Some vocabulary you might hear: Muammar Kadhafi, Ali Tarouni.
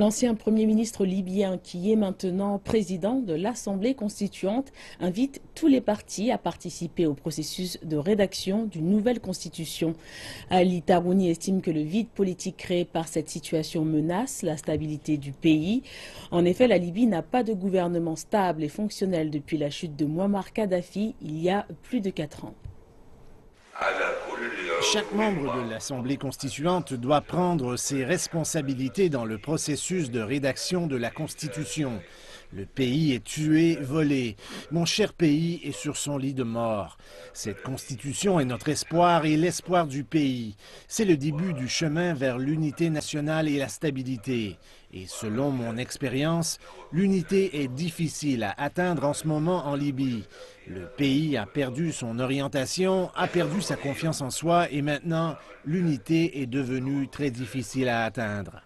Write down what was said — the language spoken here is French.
L'ancien Premier ministre libyen, qui est maintenant président de l'Assemblée constituante, invite tous les partis à participer au processus de rédaction d'une nouvelle constitution. Ali Tarouni estime que le vide politique créé par cette situation menace la stabilité du pays. En effet, la Libye n'a pas de gouvernement stable et fonctionnel depuis la chute de Muammar Kadhafi il y a plus de 4 ans. Chaque membre de l'Assemblée constituante doit prendre ses responsabilités dans le processus de rédaction de la Constitution. Le pays est tué, volé. Mon cher pays est sur son lit de mort. Cette Constitution est notre espoir et l'espoir du pays. C'est le début du chemin vers l'unité nationale et la stabilité. Et selon mon expérience, l'unité est difficile à atteindre en ce moment en Libye. Le pays a perdu son orientation, a perdu sa confiance en soi et maintenant l'unité est devenue très difficile à atteindre.